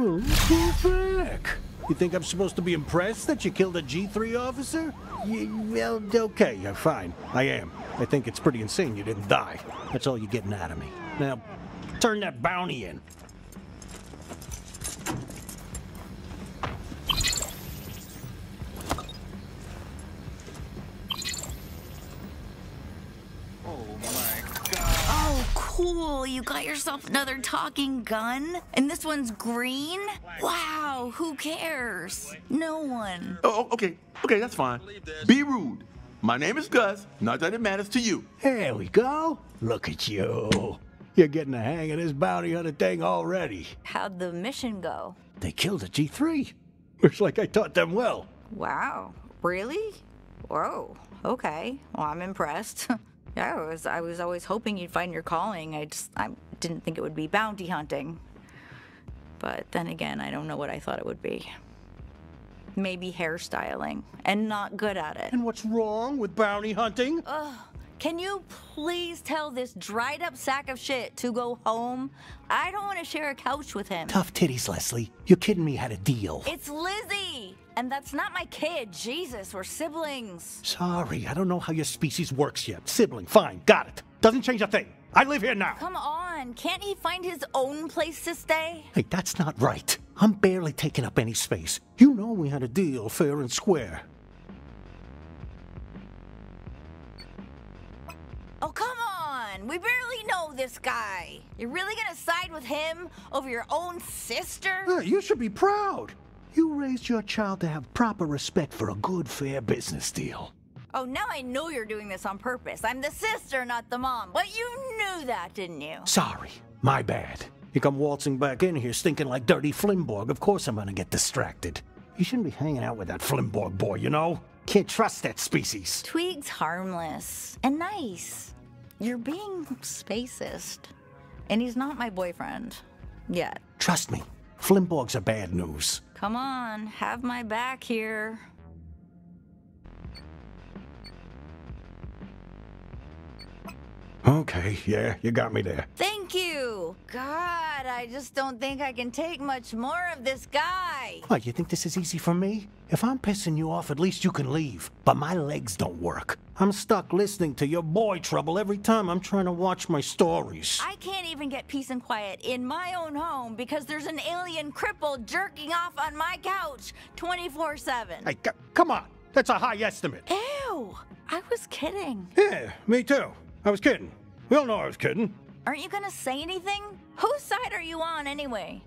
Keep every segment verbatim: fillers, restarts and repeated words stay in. Well, go back. You think I'm supposed to be impressed that you killed a G three officer? You, well, okay, you're fine. I am. I think it's pretty insane you didn't die. That's all you're getting out of me. Now, turn that bounty in. Cool, you got yourself another talking gun? And this one's green? Wow, who cares? No one. Oh, okay. Okay, that's fine. Be rude. My name is Gus. Not that it matters to you. There we go. Look at you. You're getting the hang of this bounty hunter thing already. How'd the mission go? They killed a G three. Looks like I taught them well. Wow. Really? Whoa. Okay. Well, I'm impressed. Yeah, I was, I was always hoping you'd find your calling. I just I didn't think it would be bounty hunting. But then again, I don't know what I thought it would be. Maybe hairstyling, and not good at it. And what's wrong with bounty hunting? Ugh, can you please tell this dried up sack of shit to go home? I don't want to share a couch with him. Tough titties, Leslie. You're kidding me, had a deal. It's Lizzie! And that's not my kid. Jesus, we're siblings. Sorry, I don't know how your species works yet. Sibling, fine, got it. Doesn't change a thing. I live here now. Come on, can't he find his own place to stay? Hey, that's not right. I'm barely taking up any space. You know we had a deal, fair and square. Oh, come on! We barely know this guy. You're really gonna side with him over your own sister? Yeah, you should be proud. You raised your child to have proper respect for a good, fair business deal. Oh, now I know you're doing this on purpose. I'm the sister, not the mom. But you knew that, didn't you? Sorry. My bad. You come waltzing back in here stinking like dirty Flimborg. Of course I'm gonna get distracted. You shouldn't be hanging out with that Flimborg boy, you know? Can't trust that species. Tweak's harmless and nice. You're being spacist. And he's not my boyfriend. Yet. Trust me. Flimborgs are bad news. Come on, have my back here. Okay, yeah, you got me there. Thank you! God, I just don't think I can take much more of this guy. What, you think this is easy for me? If I'm pissing you off, at least you can leave. But my legs don't work. I'm stuck listening to your boy trouble every time I'm trying to watch my stories. I can't even get peace and quiet in my own home because there's an alien cripple jerking off on my couch twenty-four seven. Hey, c come on. That's a high estimate. Ew, I was kidding. Yeah, me too. I was kidding. We all know I was kidding. Aren't you gonna say anything? Whose side are you on anyway?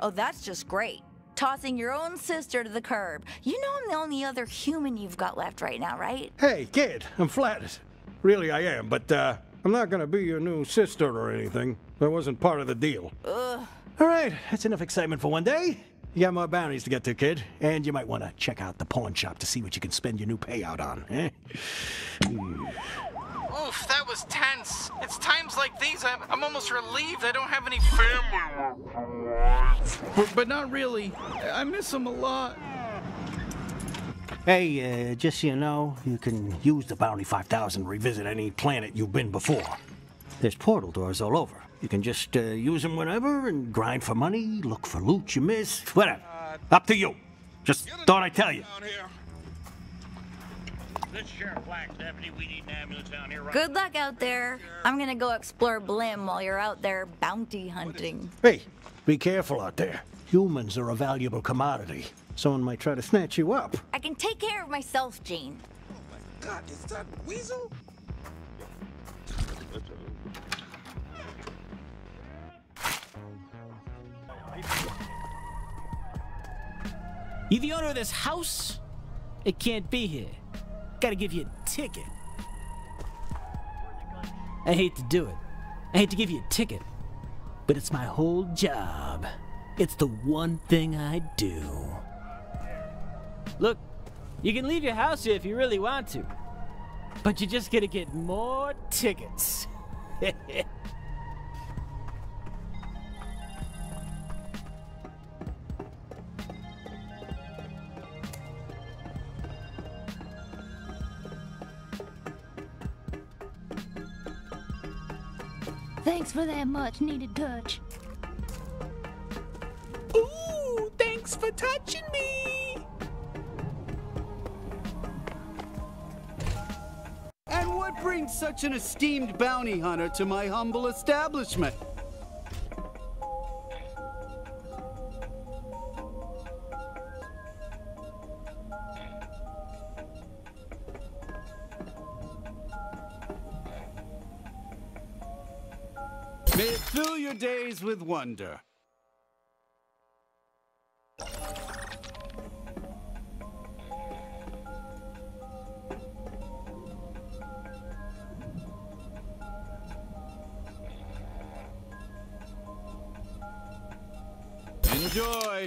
Oh, that's just great. Tossing your own sister to the curb. You know I'm the only other human you've got left right now, right? Hey, kid, I'm flattered. Really, I am, but uh, I'm not gonna be your new sister or anything. That wasn't part of the deal. Ugh. All right, that's enough excitement for one day. You got more bounties to get to, kid. And you might want to check out the pawn shop to see what you can spend your new payout on, eh? Oof, that was tense. It's times like these I'm, I'm almost relieved I don't have any family. But, but not really. I miss them a lot. Hey, uh, just so you know, you can use the Bounty five thousand to revisit any planet you've been before. There's portal doors all over. You can just uh, use them whenever and grind for money, look for loot you miss, whatever. Uh, Up to you. Just thought I'd tell you. Good luck out there. I'm gonna go explore Blim while you're out there bounty hunting. Hey, be careful out there. Humans are a valuable commodity. Someone might try to snatch you up. I can take care of myself, Jean. Oh my God, is that weasel? You the owner of this house? It can't be here. Gotta give you a ticket. I hate to do it. I hate to give you a ticket. But it's my whole job. It's the one thing I do. Look, you can leave your house here if you really want to. But you're just gonna get more tickets. Thanks for that much needed touch. for touching me. And what brings such an esteemed bounty hunter to my humble establishment? May it fill your days with wonder. Enjoy!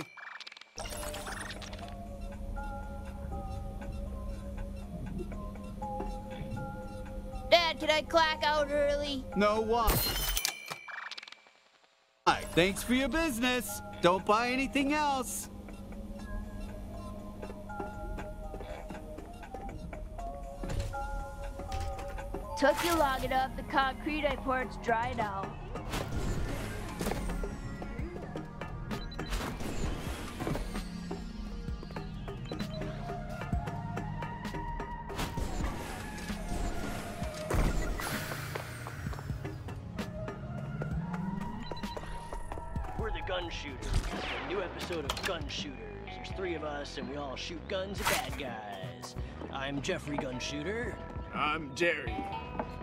Dad, can I clock out early? No, why? Thanks for your business. Don't buy anything else. Took you long enough. The concrete I poured's dry now. Shooters. There's three of us and we all shoot guns at bad guys. I'm Jeffrey Gun Shooter. I'm Jerry,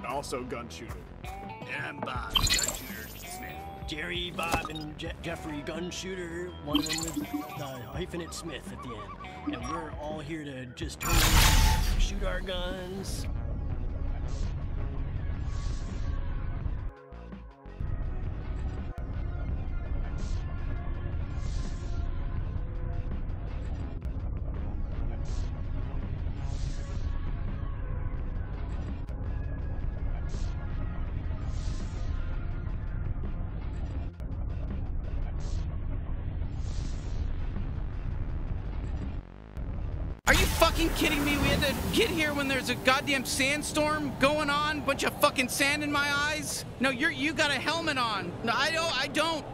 also gun shooter. And I'm Bob, gun shooter. Smith. Jerry, Bob, and Je Jeffrey Gun Shooter, one of them with the hyphenate Smith at the end. And we're all here to just shoot our guns. Kidding me? We had to get here when there's a goddamn sandstorm going on, bunch of fucking sand in my eyes. No, you're you got a helmet on. No, I don't I don't.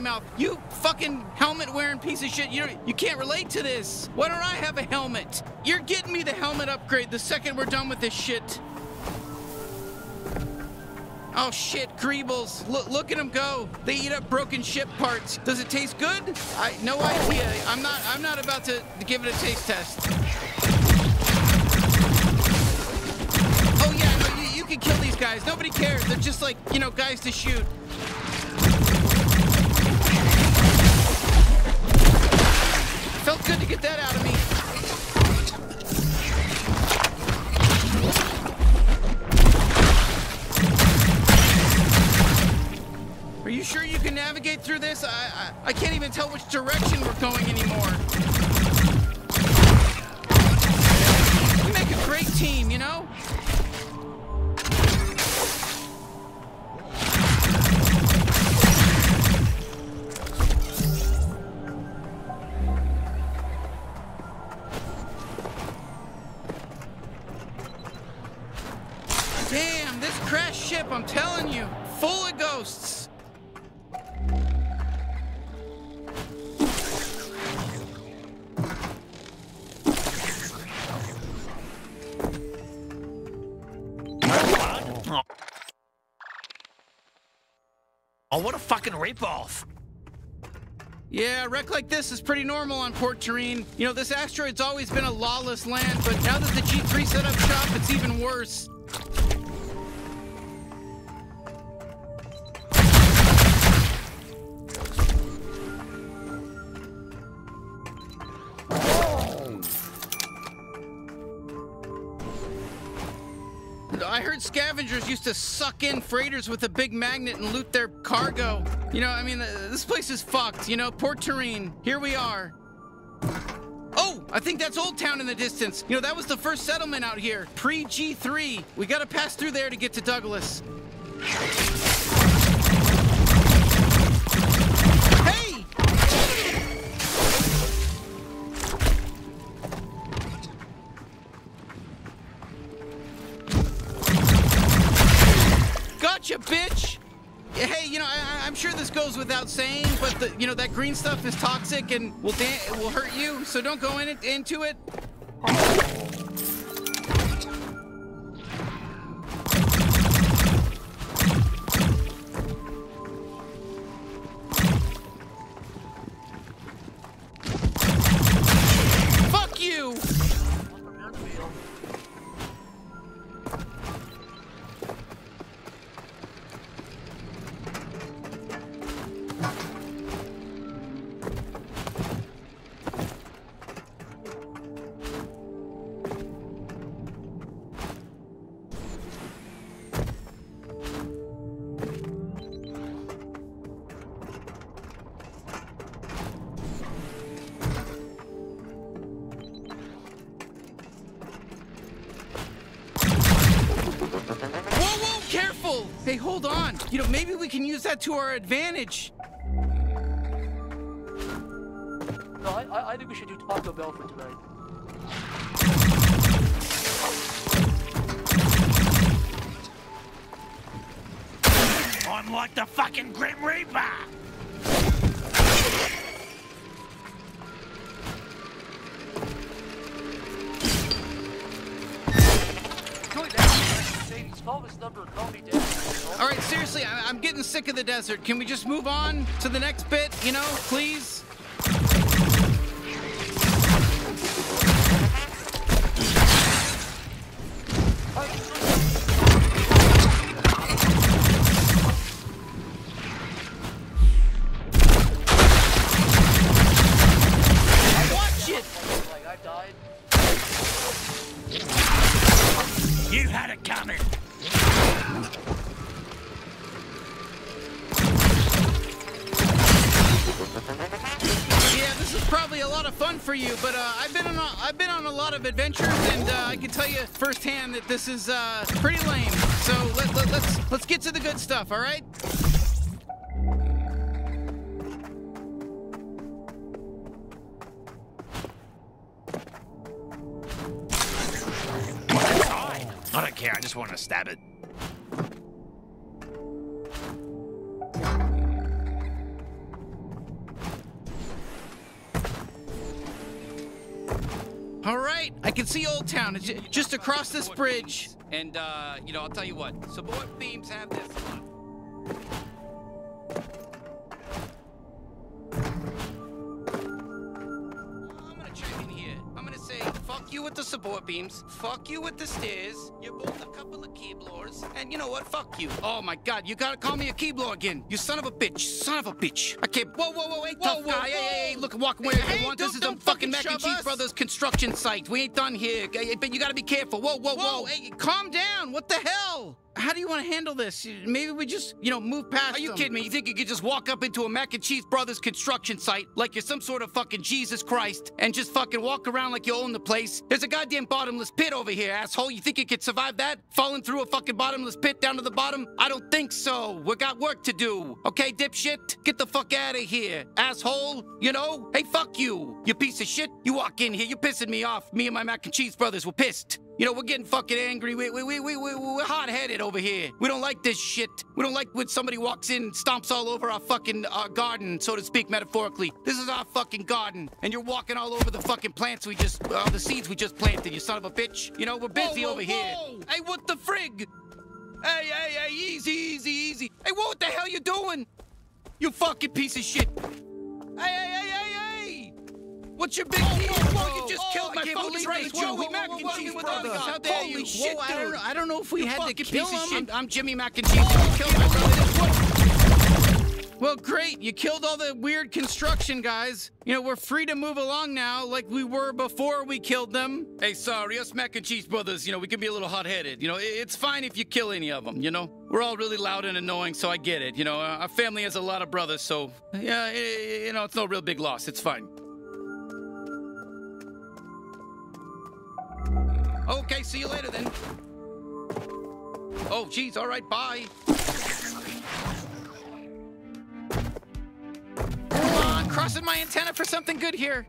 Mouth. You fucking helmet-wearing piece of shit. You you can't relate to this. Why don't I have a helmet? You're getting me the helmet upgrade the second we're done with this shit. Oh shit, Greebles. Look look at them go. They eat up broken ship parts. Does it taste good? I no idea. I'm not I'm not about to give it a taste test. Oh yeah, no, you, you can kill these guys. Nobody cares. They're just like, you know, guys to shoot. Felt good to get that out of me. Are you sure you can navigate through this? I, I, I can't even tell which direction we're going anymore. We make a great team, you know? I'm telling you, full of ghosts. Oh, what a fucking ripoff. Yeah, a wreck like this is pretty normal on Port Terrene. You know, this asteroid's always been a lawless land, but now that the G three set up shop, it's even worse. I heard scavengers used to suck in freighters with a big magnet and loot their cargo. You know, I mean, uh, this place is fucked, you know, Port Terrene. Here we are. Oh, I think that's Old Town in the distance. You know, that was the first settlement out here, pre G three. We gotta pass through there to get to Douglas. Hey! Gotcha, bitch! Hey, you know, I, I'm sure this goes without saying, but the, you know, that green stuff is toxic and will da will hurt you, so don't go in it, into it. Fuck you! Hey, hold on. You know, maybe we can use that to our advantage. No, I, I, I think we should do Taco Bell for tonight. I'm like the fucking Grim Reaper! All right, seriously, I I'm getting sick of the desert. Can we just move on to the next bit, you know, please? Firsthand that this is uh, pretty lame. So let, let, let's let's get to the good stuff. All right. I don't care. I just want to stab it. All right, I can see Old Town. It's just across this bridge. And, uh, you know, I'll tell you what. Support themes have this one. I'm gonna check in here. I'm gonna say, fuck you with the support beams. Fuck you with the stairs. You're both a couple of Keeblores. And you know what? Fuck you. Oh my God, you gotta call me a Keeblor again. You son of a bitch. Son of a bitch. I can't. Whoa, whoa, whoa, hey, whoa, tough whoa, guy. Whoa. Hey, hey, look, walk away if you want. This is a fucking Mac and Cheese Brothers construction site. We ain't done here. But you gotta be careful. Whoa, whoa, whoa. whoa. Hey, calm down. What the hell? How do you want to handle this? Maybe we just, you know, move past Are you them. Kidding me? You think you could just walk up into a Mac and Cheese Brothers construction site like you're some sort of fucking Jesus Christ and just fucking walk around like you own the place? There's a goddamn bottomless pit over here, asshole. You think you could survive that? Falling through a fucking bottomless pit down to the bottom? I don't think so. We got work to do. Okay, dipshit? Get the fuck out of here, asshole. You know? Hey, fuck you. You piece of shit. You walk in here. You're pissing me off. Me and my Mac and Cheese Brothers were pissed. You know, we're getting fucking angry. We, we, we, we, we, we're hot-headed over here. We don't like this shit. We don't like when somebody walks in and stomps all over our fucking uh, garden, so to speak, metaphorically. This is our fucking garden, and you're walking all over the fucking plants we just, uh, the seeds we just planted, you son of a bitch. You know, we're busy whoa, whoa, over whoa. here. Hey, what the frig? Hey, hey, hey, easy, easy, easy. Hey, what the hell you doing? You fucking piece of shit. Hey, hey, hey, hey, hey. What's your big deal? Oh, whoa, whoa, you just oh, killed my fucking race. Joey Mac and Cheese Brothers. How dare you? Shit, whoa, dude. I, don't, I don't know if we you had to kill him. I'm, I'm Jimmy Mac and Cheese. Oh, you killed my brother. Well, great. You killed all the weird construction guys. You know, we're free to move along now like we were before we killed them. Hey, sorry, us Mac and Cheese Brothers, you know, we can be a little hot-headed. You know, it's fine if you kill any of them, you know? We're all really loud and annoying, so I get it. You know, our family has a lot of brothers, so, yeah, you know, it's no real big loss. It's fine. Okay, see you later then. Oh, geez, all right, bye. Uh, crossing my antenna for something good here.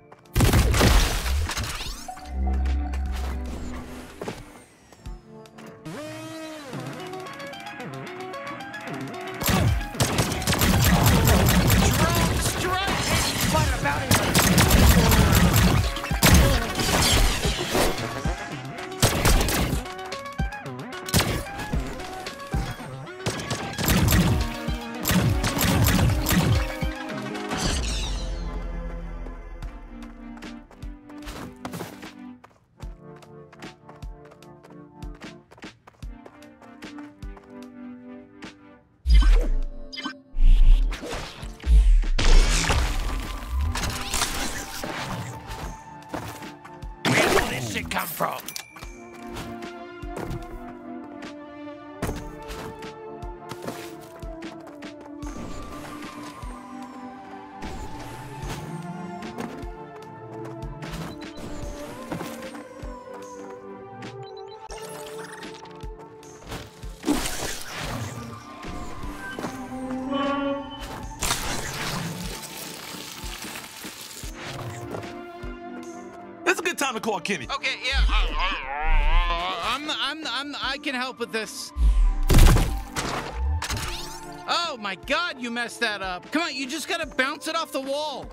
Call Kimmy. Okay, yeah. I'm, I'm, I'm, I can help with this. Oh my God, you messed that up. Come on, you just gotta bounce it off the wall.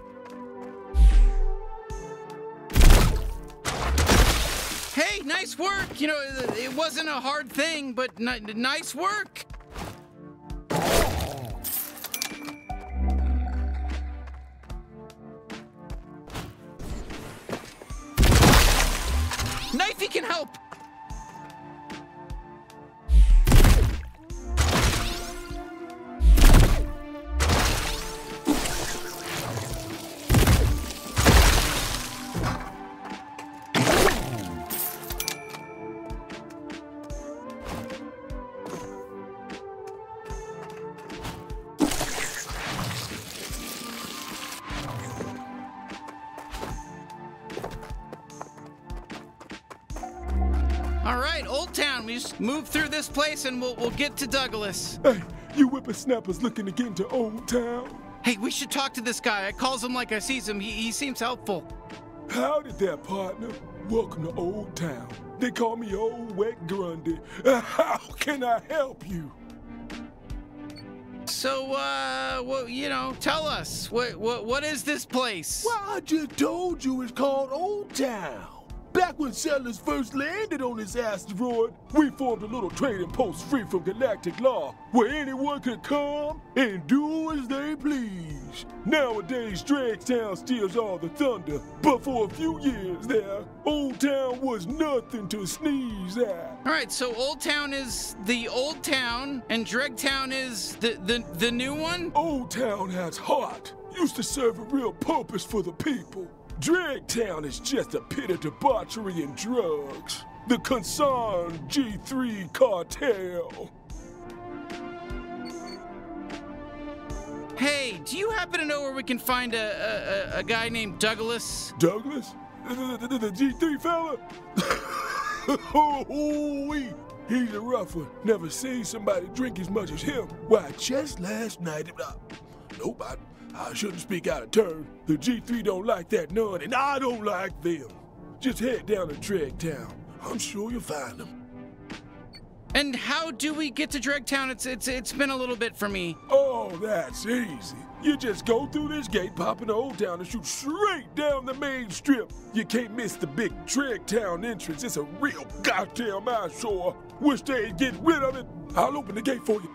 Hey, nice work. You know, it wasn't a hard thing, but ni- nice work. Knifey can help! Move through this place and we'll, we'll get to Douglas. Hey, you whippersnappers looking to get into Old Town? Hey, we should talk to this guy. I calls him like I sees him. He, he seems helpful. Howdy there, partner. Welcome to Old Town. They call me Old Wet Grundy. How can I help you? So, uh, well, you know, tell us. What, what, what is this place? Well, I just told you it's called Old Town. Back when settlers first landed on this asteroid, we formed a little trading post free from galactic law, where anyone could come and do as they please. Nowadays, Dregtown steals all the thunder, but for a few years there, Old Town was nothing to sneeze at. All right, so Old Town is the Old Town, and Dregtown is the, the, the new one? Old Town has heart. Used to serve a real purpose for the people. Dregtown is just a pit of debauchery and drugs. The concerned G three cartel. Hey, do you happen to know where we can find a, a, a guy named Douglas? Douglas? The, the, the, the G three fella? Oh, he's a rough one. Never seen somebody drink as much as him. Why, just last night... Uh, nope, I... I shouldn't speak out of turn. The G three don't like that none, and I don't like them. Just head down to Dregtown. I'm sure you'll find them. And how do we get to Dregtown? It's, it's, it's been a little bit for me. Oh, that's easy. You just go through this gate, pop into Old Town, and shoot straight down the main strip. You can't miss the big Dregtown entrance. It's a real goddamn eyesore. Wish they'd get rid of it. I'll open the gate for you.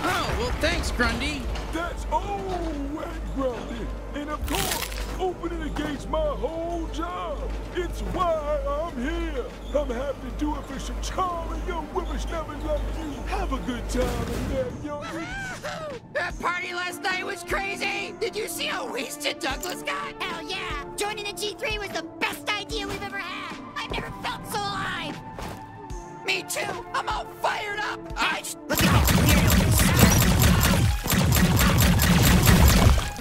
Oh, well, thanks, Grundy. That's Old Wet Grundy. And of course, opening the gate's my whole job. It's why I'm here. I'm happy to do it for some charming young whippersnappers like you. Have a good time in there, young. That party last night was crazy. Did you see how wasted Douglas got? Hell yeah. Joining the G three was the best idea we've ever had. I've never felt so alive. Me too. I'm all fired up. I just... Let's go.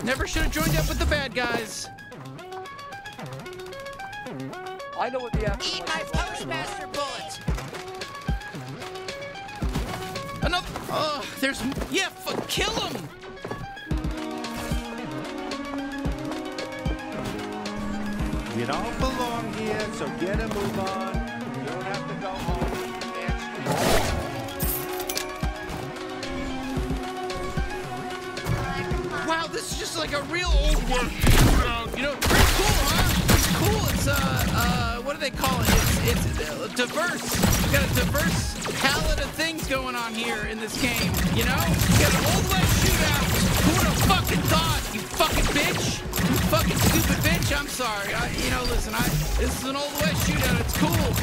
Never should have joined up with the bad guys. I I know what the after. Eat my postmaster bullets. Another. Oh, uh, there's. Yeah, fuck, kill him. You don't belong here, so get a move on. You don't have to go home. Wow, this is just like a real old work. You know, pretty cool, huh? It's cool. It's, uh, uh, what do they call it? It's, it's uh, diverse. We've got a diverse palette of things going on here in this game, you know? We got an old west shootout. Who would have fucking thought, you fucking bitch? You fucking stupid bitch. I'm sorry. I, you know, listen, I, this is an old west shootout. It's cool.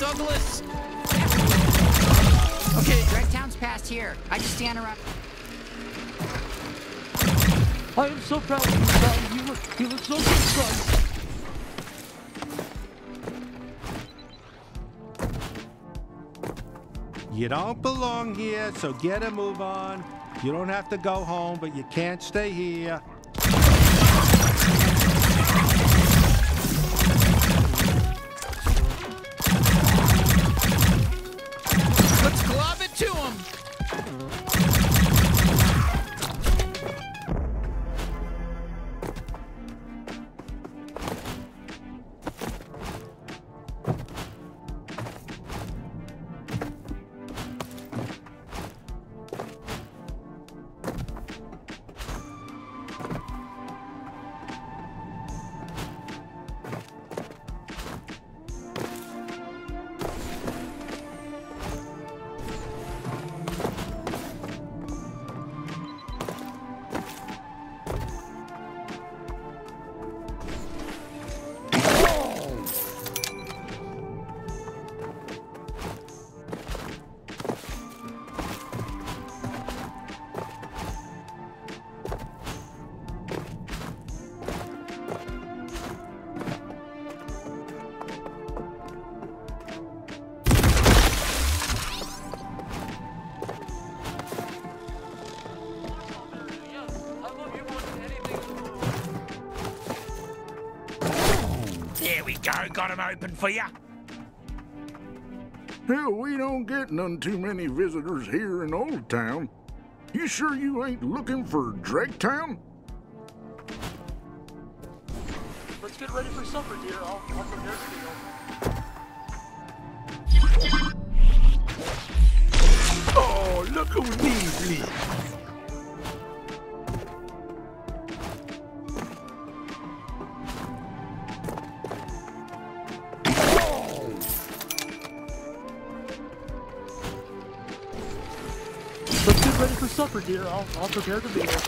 Douglas. Okay, Dregtown's past here. I just stand around. I am so proud of you, son. You look, you look so good, son. You don't belong here, so get a move on. You don't have to go home, but you can't stay here. Got them open for you. Hell, we don't get none too many visitors here in Old Town. You sure you ain't looking for Dregtown? Let's get ready for supper, dear. I'll, I'll prepare for you. Oh, look who's needy. Supper, dear. I'll, I'll prepare to be here.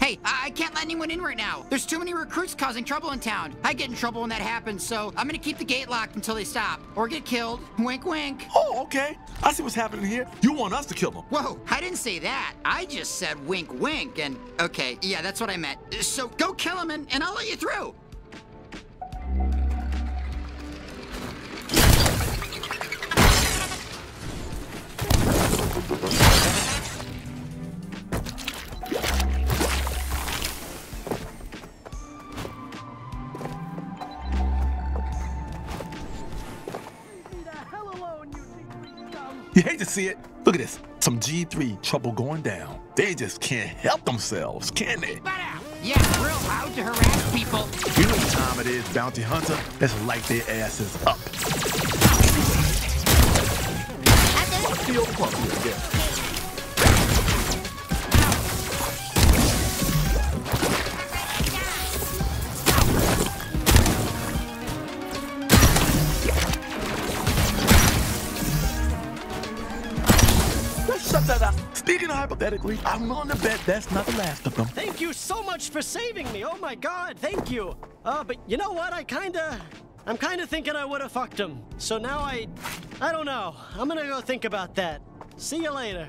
Hey, I, I can't let anyone in right now. There's too many recruits causing trouble in town. I get in trouble when that happens, so I'm gonna keep the gate locked until they stop or get killed. Wink, wink. Oh, okay. I see what's happening here. You want us to kill them. Whoa, I didn't say that. I just said wink, wink, and okay, yeah, that's what I meant. So go kill them, and, and I'll let you through. You hate to see it. Look at this. Some G three trouble going down. They just can't help themselves, can they? Yeah, we're allowed to harass people. You know what time it is, Bounty Hunter? Let's light their asses up. What's the old club here again? Speaking of hypothetically, I'm willing to bet that's not the last of them. Thank you so much for saving me. Oh my god, thank you. Uh, but you know what? I kinda... I'm kinda thinking I would've fucked him. So now I... I don't know. I'm gonna go think about that. See you later.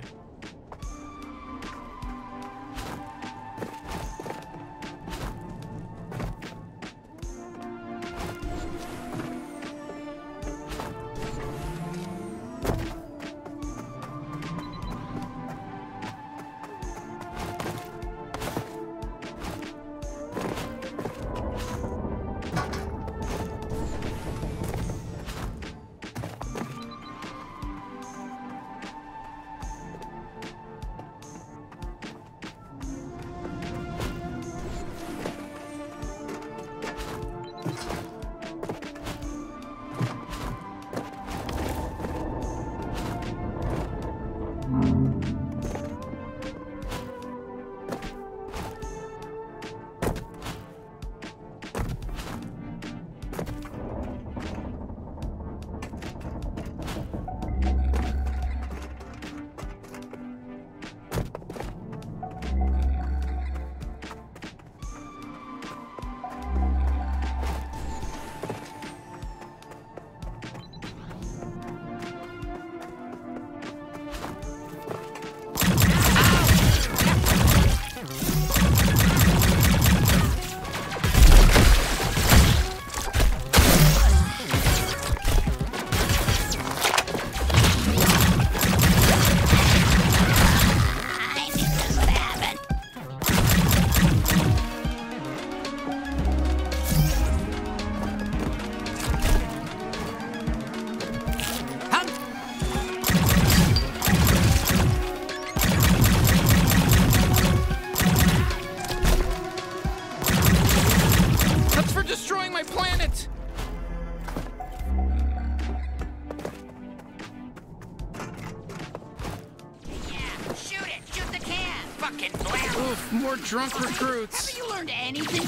Drunk recruits. Haven't you learned anything?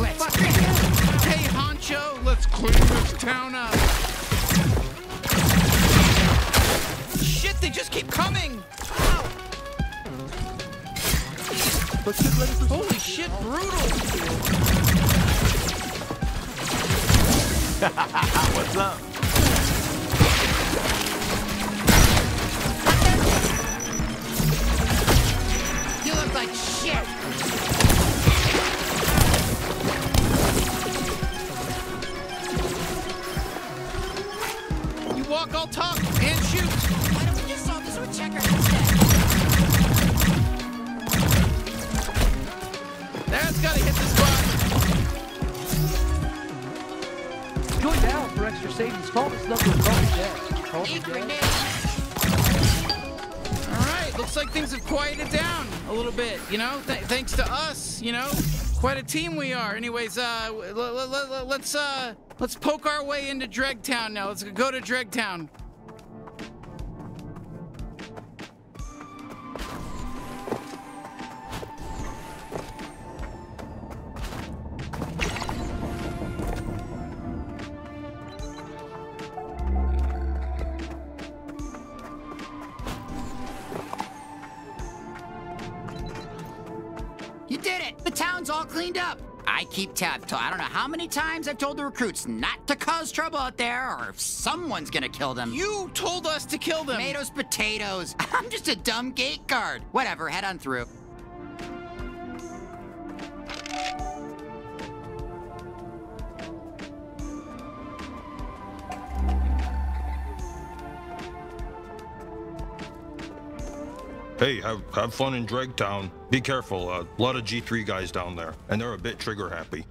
Let's fuck it. Hey, honcho, let's clean this town up. Shit, they just keep coming. Ow. Holy shit, brutal. What's up? You know, th thanks to us, you know, quite a team we are. Anyways, uh, let's uh, let's poke our way into Dregtown now. Let's go to Dregtown. Keep tab. I don't know how many times I've told the recruits not to cause trouble out there, or if someone's gonna kill them. You told us to kill them. Tomatoes, potatoes. I'm just a dumb gate guard. Whatever, head on through. Hey, have, have fun in Dregtown. Be careful, a uh, lot of G three guys down there, and they're a bit trigger happy.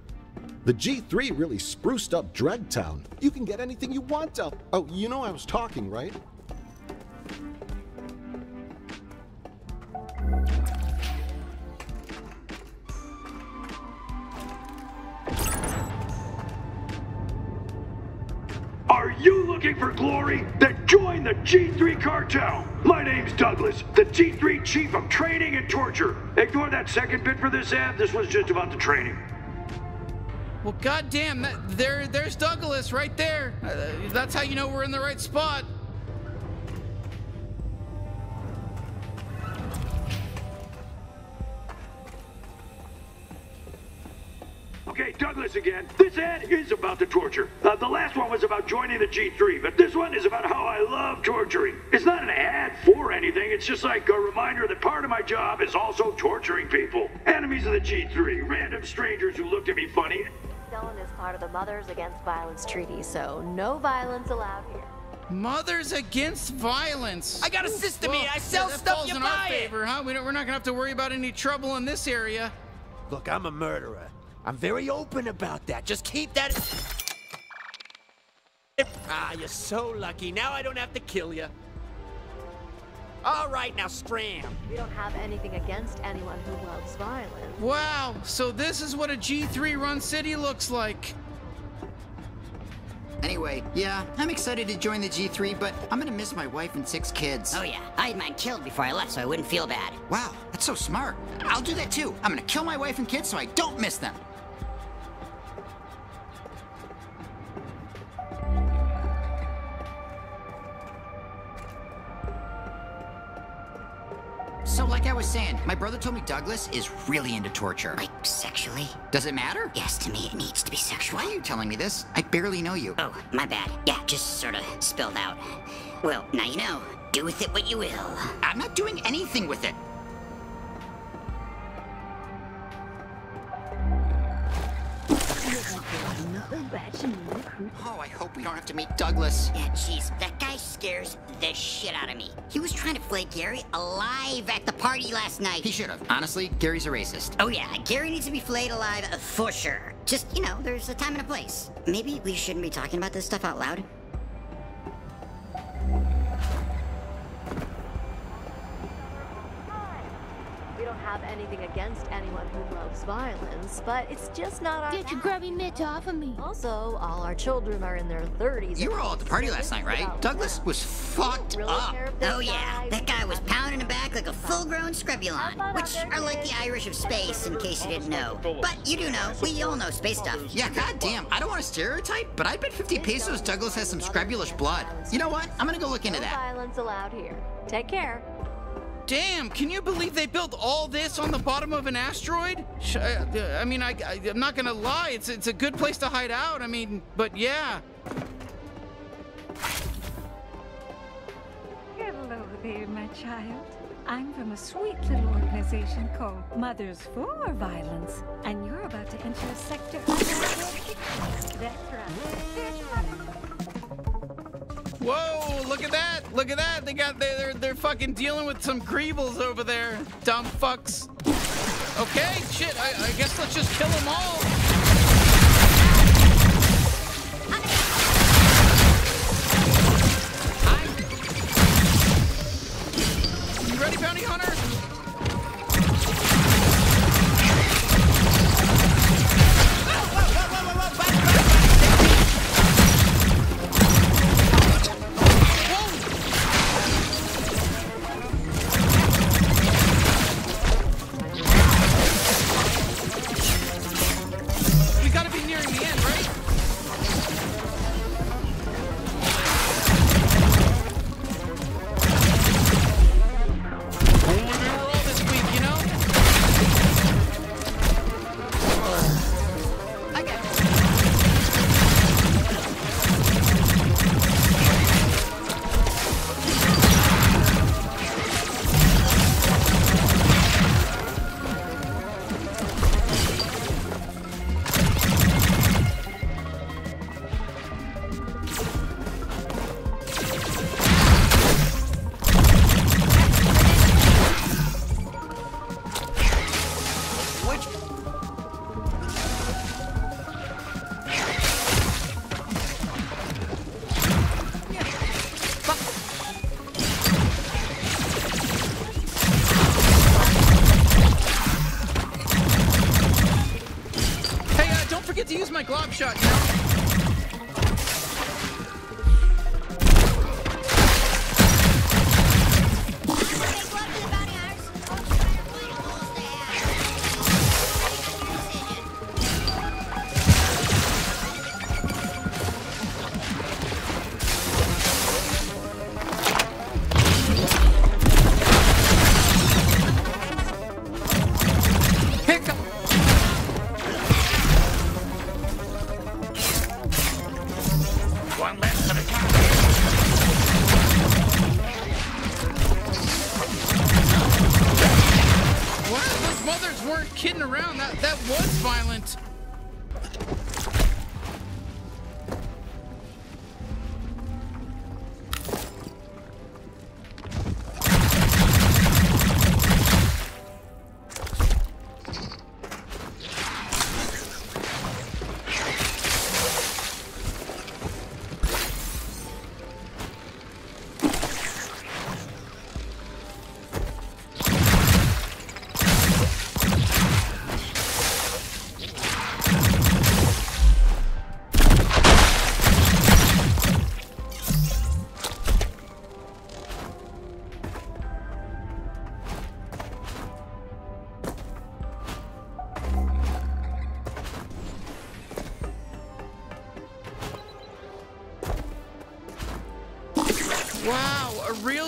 The G three really spruced up Dregtown. You can get anything you want out. Oh, you know I was talking, right? Are you looking for glory? Then join the G three cartel. My name's Douglas, the G three chief of training and torture. Ignore that second bit for this ad. This one's just about the training. Well, goddamn, that, there, there's Douglas right there. Uh, that's how you know we're in the right spot. Okay, Douglas again. This ad is about the torture. Uh, the last one was about joining the G three, but this one is about how I love torturing. It's not an ad for anything. It's just like a reminder that part of my job is also torturing people. Enemies of the G three, random strangers who looked at me funny. Dylan is part of the Mothers Against Violence Treaty, so no violence allowed here. Mothers Against Violence. I got a system well, here. I sell yeah, stuff you in buy our favor, huh? We don't, we're not going to have to worry about any trouble in this area. Look, I'm a murderer. I'm very open about that. Just keep that... Ah, you're so lucky. Now I don't have to kill you. All right, now scram. We don't have anything against anyone who loves violence. Wow, so this is what a G three-run city looks like. Anyway, yeah, I'm excited to join the G three, but I'm gonna miss my wife and six kids. Oh yeah, I had mine killed before I left so I wouldn't feel bad. Wow, that's so smart. I'll do that too. I'm gonna kill my wife and kids so I don't miss them. So like I was saying, my brother told me Douglas is really into torture. Like, sexually? Does it matter? Yes, to me it needs to be sexual. Why are you telling me this? I barely know you. Oh, my bad. Yeah, just sort of spilled out. Well, now you know. Do with it what you will. I'm not doing anything with it. Oh, I hope we don't have to meet Douglas. Yeah, jeez, that guy scares the shit out of me. He was trying to flay Gary alive at the party last night. He should have. Honestly, Gary's a racist. Oh yeah, Gary needs to be flayed alive for sure. Just, you know, there's a time and a place. Maybe we shouldn't be talking about this stuff out loud. Anything against anyone who loves violence, but it's just not our Get your grubby mitt off of me. Also, all our children are in their thirties. You were all at the party last night, right? Douglas was fucked really up. Oh yeah, that guy was pounding him back like a full-grown Scrabulon, which are like the Irish of space, in case you didn't know. But you do know, we all know space stuff. Yeah, goddamn, I don't want to stereotype, but I bet fifty pesos Douglas has some Scrabulish blood. You know what? I'm gonna go look into that. No violence allowed here. Take care. Damn, can you believe they built all this on the bottom of an asteroid? I, I mean, I, I, I'm not gonna lie, it's, it's a good place to hide out, I mean, but yeah. Hello there, my child. I'm from a sweet little organization called Mothers for Violence, and you're about to enter a sector... That's right. Whoa, look at that, look at that. They got, they're, they're fucking dealing with some greebles over there. Dumb fucks. Okay, shit, I, I guess let's just kill them all. Hi. You ready, bounty hunter? Shot now. Here comes. That was violent.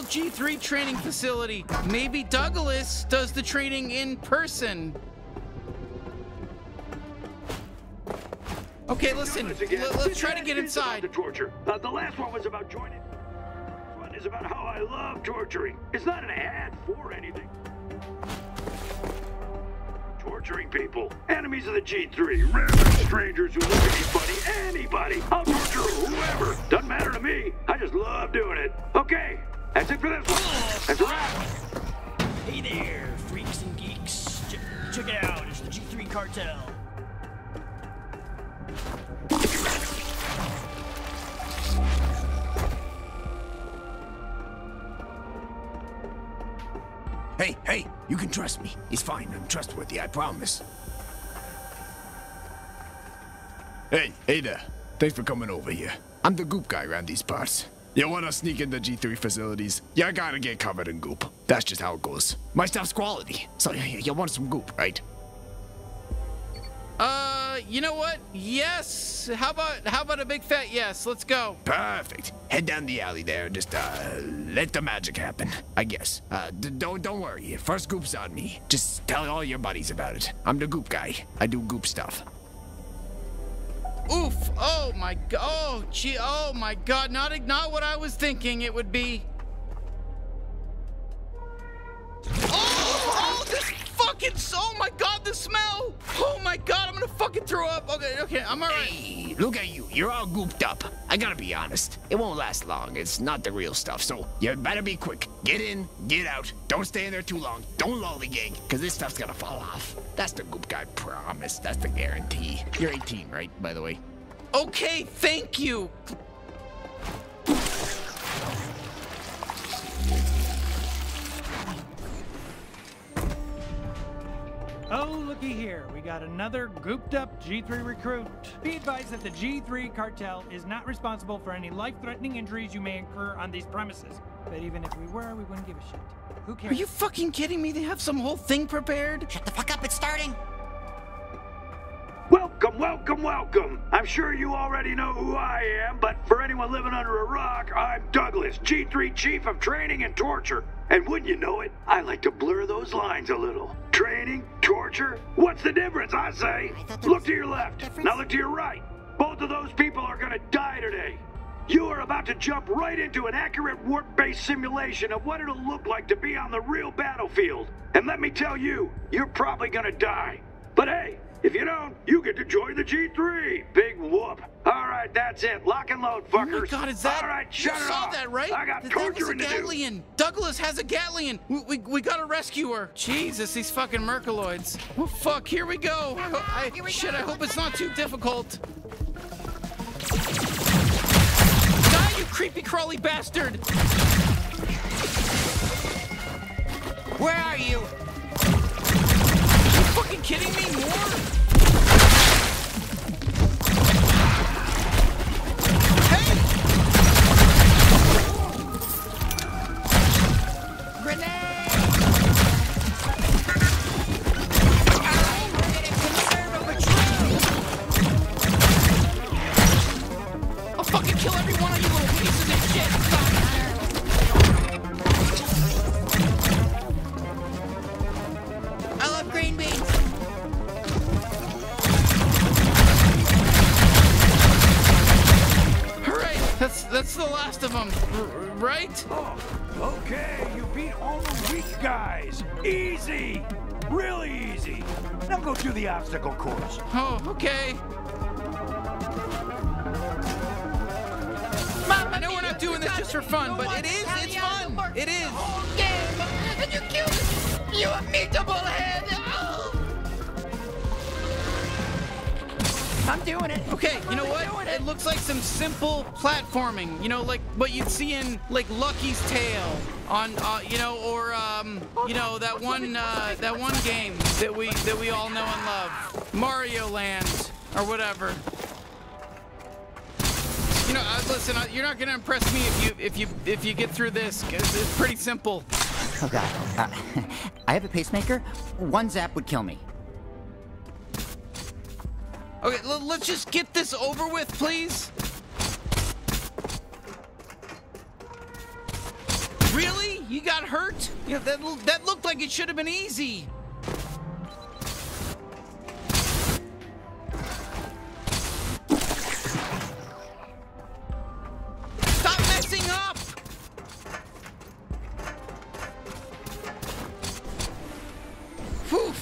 G three training facility. Maybe Douglas does the training in person. Okay, listen, let's try to get inside. The torture. Uh, the last one was about joining. This one is about how I love torturing. It's not an ad for anything. Torturing people. Enemies of the G three. Random strangers who look at anybody. Anybody. I'll torture whoever. Doesn't matter to me. I just love doing it. Okay. That's it for this one. That's a wrap. Hey there, freaks and geeks. Check, check it out. It's the G three cartel. Hey, hey, you can trust me. He's fine. I'm trustworthy, I promise. Hey, hey there. Thanks for coming over here. I'm the goop guy around these parts. You wanna sneak into G three facilities? You gotta get covered in goop. That's just how it goes. My stuff's quality, so you want some goop, right? Uh, you know what? Yes. How about how about a big fat yes? Let's go. Perfect. Head down the alley there and just uh let the magic happen, I guess. Uh, d don't don't worry. First goop's on me. Just tell all your buddies about it. I'm the goop guy. I do goop stuff. Oof! Oh my god! Oh gee! Oh my god! Not not what I was thinking it would be. Oh! Oh! This fucking! Oh my god! The smell! Oh my god! I'm gonna fucking throw up. Okay, okay, I'm alright. Hey, look at you! You're all gooped up. I gotta be honest. It won't last long. It's not the real stuff. So you better be quick. Get in. Get out. Don't stay in there too long. Don't lollygag, cause this stuff's gonna fall off. That's the goop guy promise. That's the guarantee. You're eighteen, right? By the way. Okay, thank you. Oh, looky here. We got another gooped-up G three recruit. Be advised that the G three cartel is not responsible for any life-threatening injuries you may incur on these premises. But even if we were, we wouldn't give a shit. Who cares? Are you fucking kidding me? They have some whole thing prepared? Shut the fuck up, it's starting! Welcome, welcome, welcome! I'm sure you already know who I am, but for anyone living under a rock, I'm Douglas, G three Chief of Training and Torture. And wouldn't you know it, I like to blur those lines a little. Training, torture, what's the difference, I say? I look to your left, difference. Now look to your right. Both of those people are gonna die today. You are about to jump right into an accurate warp-based simulation of what it'll look like to be on the real battlefield. And let me tell you, you're probably gonna die. But hey, if you don't, you get to join the G three. Big whoop. All right, that's it. Lock and load, fuckers. Oh my god, is that... All right, shut it off. You saw that, right? I got torturing to do. That was a Gatlian. Douglas has a Gatlian. We, we, we gotta rescue her. Jesus, these fucking Merkaloids. Well, fuck, here we go. I, I, shit, I hope it's not too difficult. Die, you creepy crawly bastard. Where are you? Are you fucking kidding me? More? Right? Oh, okay, you beat all the weak guys. Easy! Really easy. Now go through the obstacle course. Oh, okay. Mom, I know we're not doing this just for fun, but it is, it's fun. It is. And you killed it. You unbeatable head. I'm doing it. Okay, you know what? It looks like some simple platforming. You know, like what you'd see in like Lucky's Tale on, uh, you know, or um, you know that one uh, that one game that we that we all know and love, Mario Land or whatever. You know, uh, listen, uh, you're not gonna impress me if you if you if you get through this. It's pretty simple. Oh God, uh, I have a pacemaker. One zap would kill me. Okay, let's just get this over with, please. Really? You got hurt? Yeah, that that looked like it should have been easy. Stop messing up!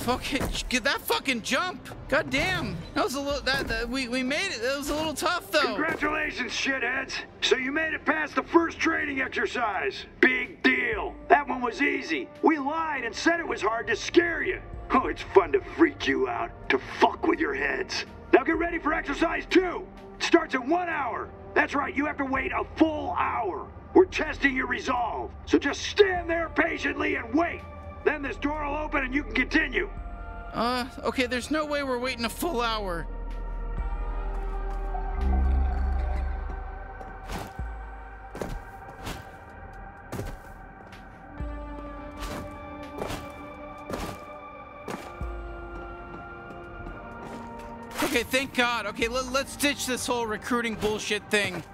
Okay, get that fucking jump. God damn. That was a little, that, that we, we made it. That was a little tough though. Congratulations, shitheads. So you made it past the first training exercise. Big deal. That one was easy. We lied and said it was hard to scare you. Oh, it's fun to freak you out, to fuck with your heads. Now get ready for exercise two. It starts in one hour. That's right, you have to wait a full hour. We're testing your resolve. So just stand there patiently and wait. Then this door will open and you can continue. Uh, okay, there's no way we're waiting a full hour. Okay, thank God. Okay, let, let's ditch this whole recruiting bullshit thing.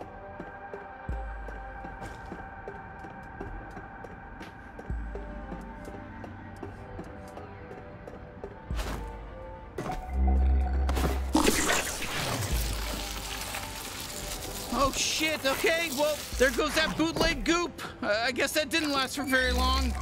Oh shit, okay, well, there goes that bootleg goop. Uh, I guess that didn't last for very long.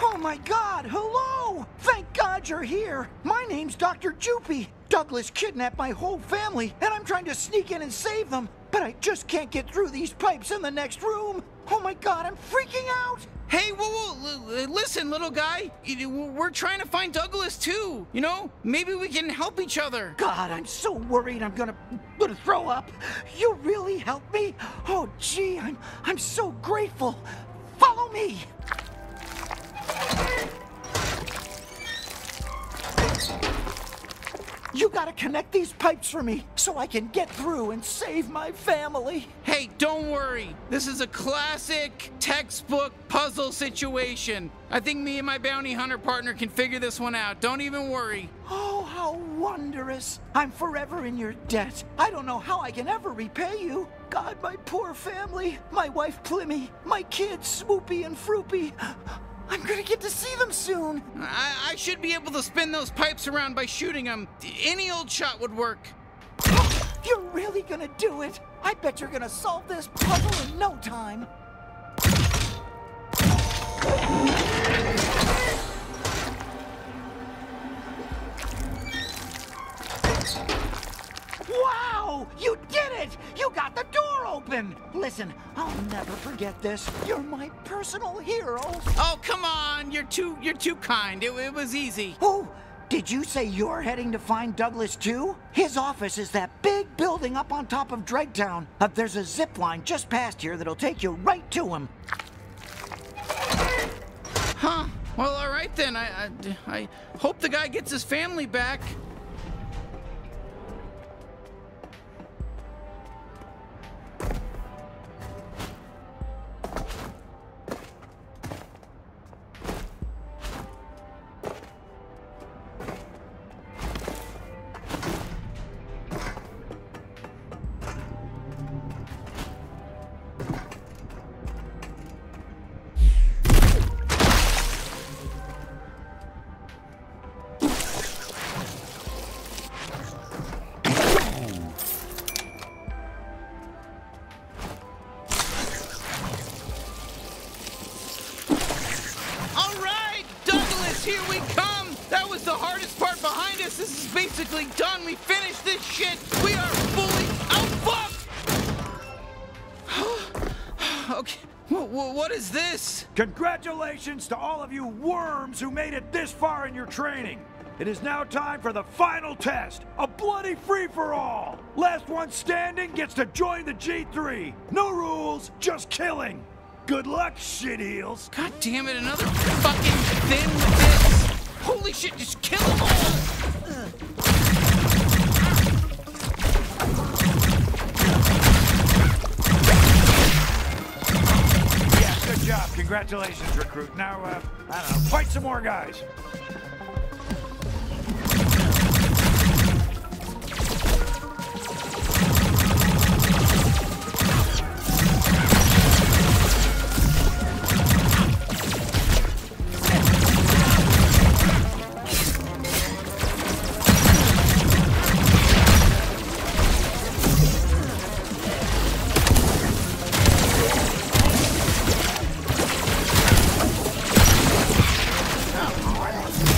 Oh my God, hello! Thank God you're here. My name's Doctor Joopy. Douglas kidnapped my whole family, and I'm trying to sneak in and save them. But I just can't get through these pipes in the next room. Oh my God, I'm freaking out! Hey, whoa, whoa, listen, little guy. We're trying to find Douglas, too. You know, maybe we can help each other. God, I'm so worried I'm gonna, gonna throw up. You really helped me? Oh, gee, I'm, I'm so grateful. Follow me. You gotta connect these pipes for me so I can get through and save my family. Hey, don't worry. This is a classic textbook puzzle situation. I think me and my bounty hunter partner can figure this one out. Don't even worry. Oh, how wondrous. I'm forever in your debt. I don't know how I can ever repay you. God, my poor family. My wife, Plimmy. My kids, Swoopy and Froopy. I'm gonna get to see them soon. I, I should be able to spin those pipes around by shooting them. Any old shot would work. Oh, you're really gonna do it? I bet you're gonna solve this puzzle in no time. Wow! You did it! You got the door open! Listen, I'll never forget this. You're my personal hero. Oh, come on! You're too you're too kind. It, it was easy. Oh, did you say you're heading to find Douglas too? His office is that big building up on top of Dregtown. Uh, there's a zip line just past here that'll take you right to him. Huh. Well, all right then. I I, I hope the guy gets his family back. this is basically done. We finished this shit. We are fully outbooked. Okay. What is this? Congratulations to all of you worms who made it this far in your training. It is now time for the final test, a bloody free-for-all. Last one standing gets to join the G three. No rules, just killing. Good luck, shit heels. God damn it, another fucking thing with this. Holy shit, just kill them all. Ugh. Good job. Congratulations, recruit. Now, uh, I don't know, fight some more guys. Come on.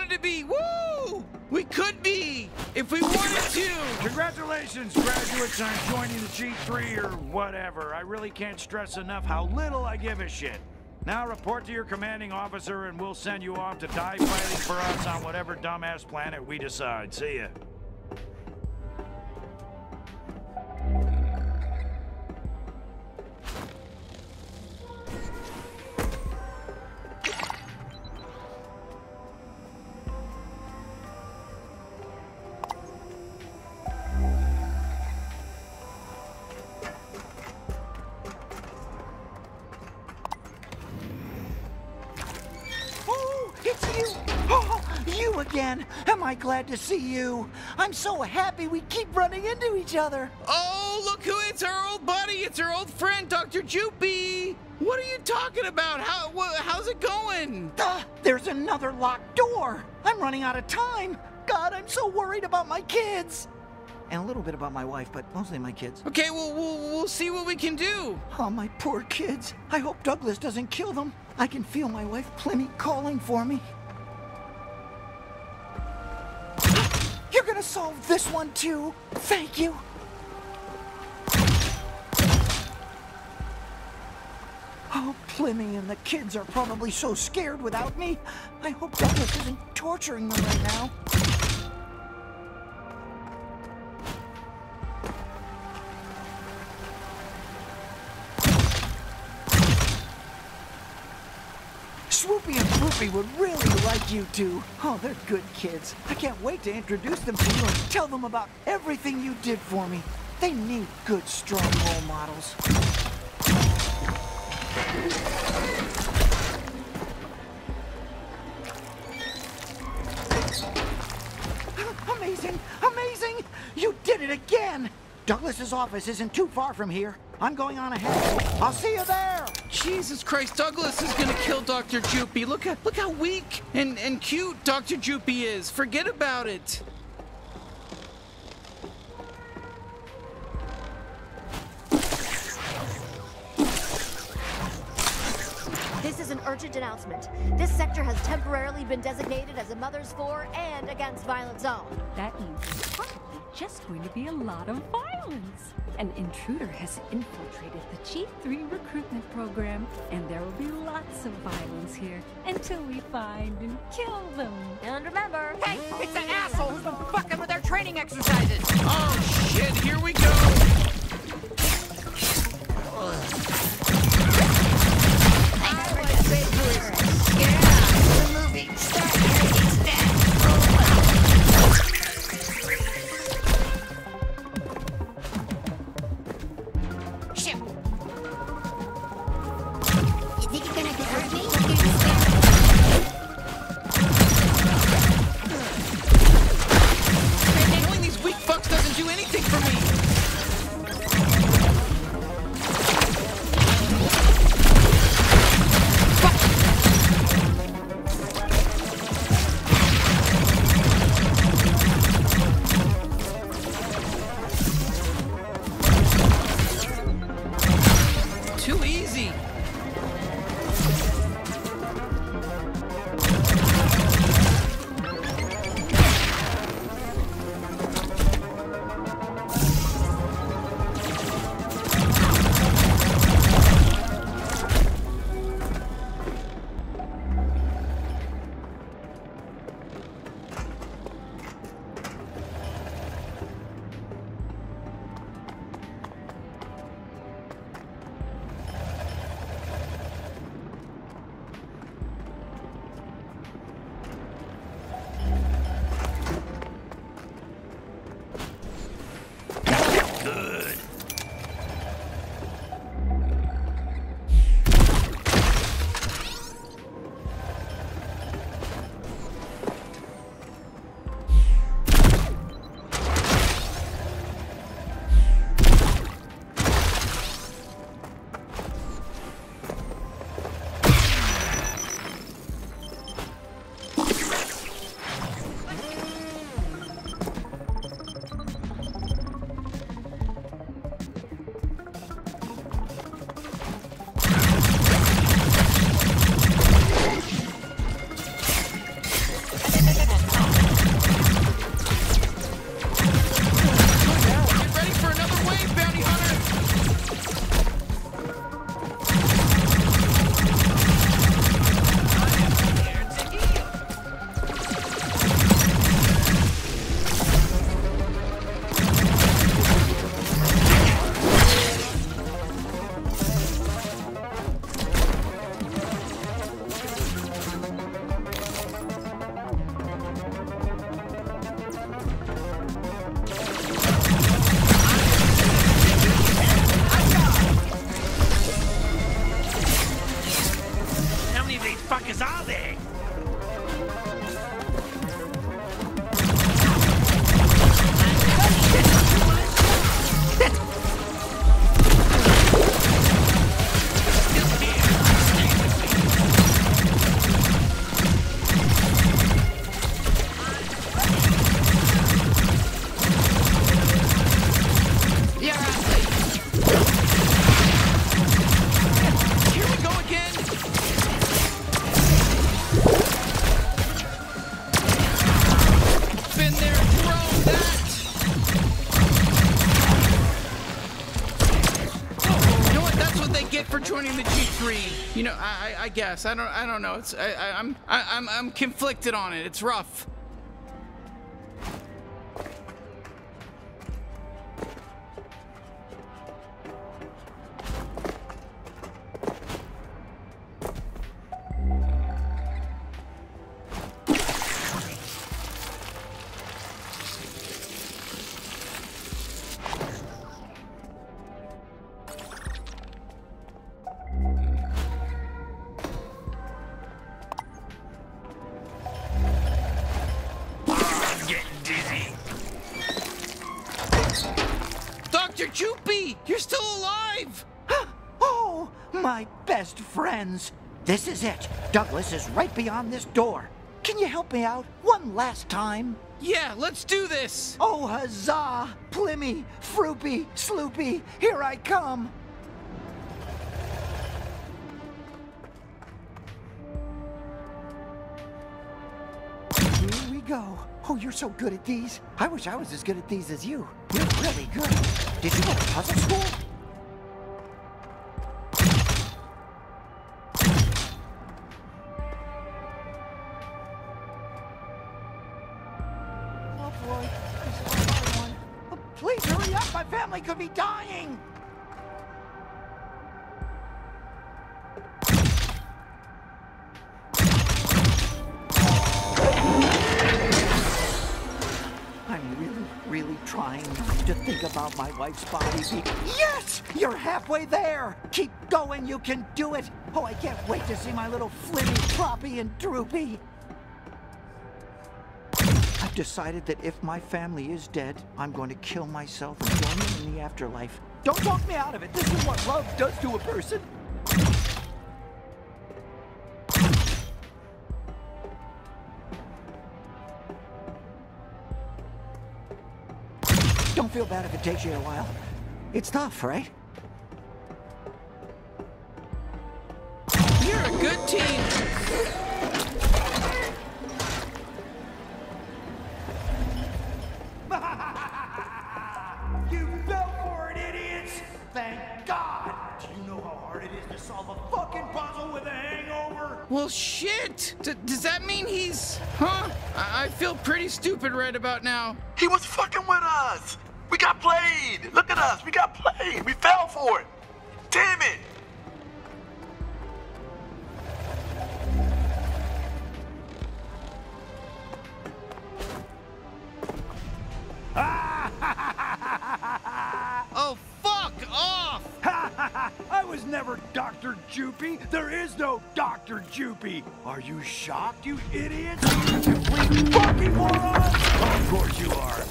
wanted to be. Woo! We could be if we wanted to. Congratulations, graduates, on joining the G three or whatever. I really can't stress enough how little I give a shit. Now report to your commanding officer and we'll send you off to die fighting for us on whatever dumbass planet we decide. See ya. Glad to see you. I'm so happy we keep running into each other. Oh, look who, it's our old buddy. It's our old friend, Doctor Joopy. What are you talking about? How, wh how's it going? Uh, there's another locked door. I'm running out of time. God, I'm so worried about my kids. And a little bit about my wife, but mostly my kids. Okay, well, we'll, we'll see what we can do. Oh, my poor kids. I hope Douglas doesn't kill them. I can feel my wife, Plimmy, calling for me. You're gonna solve this one too. Thank you. Oh, Plimmy and the kids are probably so scared without me. I hope Douglas isn't torturing them right now. Swoopy and Froopy would really like you two. Oh, they're good kids. I can't wait to introduce them to you and tell them about everything you did for me. They need good, strong role models. Amazing! Amazing! You did it again! Douglas's office isn't too far from here. I'm going on ahead. I'll see you there! Jesus Christ, Douglas is gonna kill Doctor Joopy. Look at look how weak and, and cute Doctor Joopy is. Forget about it. This is an urgent announcement. This sector has temporarily been designated as a Mothers for and Against Violence zone. That means just going to be a lot of violence. An intruder has infiltrated the G three recruitment program, and there will be lots of violence here until we find and kill them. And remember, hey, it's the asshole who's been fucking with our training exercises. Oh shit, here we go. I want to say to get out of the movie. Stop. That's what they get for joining the G three. You know, I, I guess I don't. I don't know. It's I, I, I'm I, I'm I'm conflicted on it. It's rough. Friends, this is it. Douglas is right beyond this door. Can you help me out one last time? Yeah, let's do this. Oh, huzzah! Plimmy, Froopy, Sloopy, here I come. Here we go. Oh, you're so good at these. I wish I was as good at these as you. You're really good. Did you go to puzzle school? Could be dying. I'm really, really trying not to think about my wife's body. Yes! You're halfway there! Keep going, you can do it! Oh, I can't wait to see my little Flimmy, Floppy, and Droopy. Decided that if my family is dead, I'm going to kill myself and join them in the afterlife. Don't talk me out of it. This is what love does to a person. Don't feel bad if it takes you a while. It's tough, right? You're a good team. Well, shit! D- does that mean he's... Huh? I, I feel pretty stupid right about now. He was fucking with us! We got played! Look at us! We got played! We fell for it! Damn it! Oh, fuck off! I was never Doctor Joopy. There is no Doctor Joopy. Are you shocked, you idiots? You complete fucking morons! Of course you are.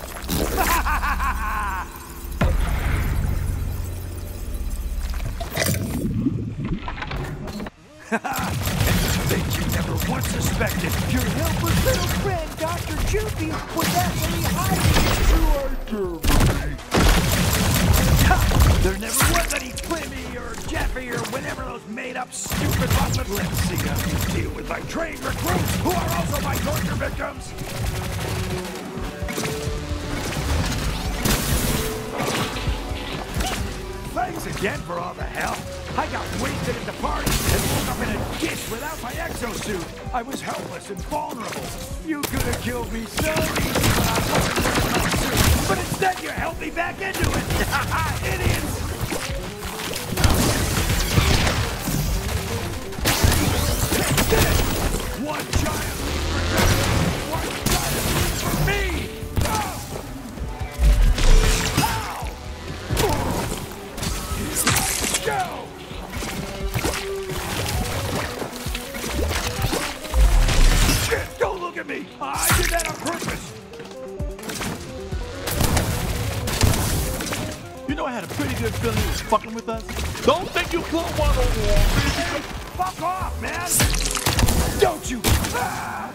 Things you never once suspected. Your helpless little friend, Doctor Joopy, was actually hiding his true identity. Ha! There never was any Plimmy or Jeffy or whatever those made-up stupid rotten lips. See how you deal with my trained recruits, who are also my torture victims. Thanks again for all the help. I got wasted at the party and woke up in a ditch without my exosuit. I was helpless and vulnerable. You could have killed me so easy when I wasn't wearing my suit. But instead, you helped me back into it! Ha idiots! One giant leap for you! One giant leap for me! Go! Ow! Oh. Go! Shit! Don't look at me! I did that on purpose! I had a pretty good feeling he was fucking with us. Don't think you plug one over on, baby. Fuck off, man! Don't you? Ah!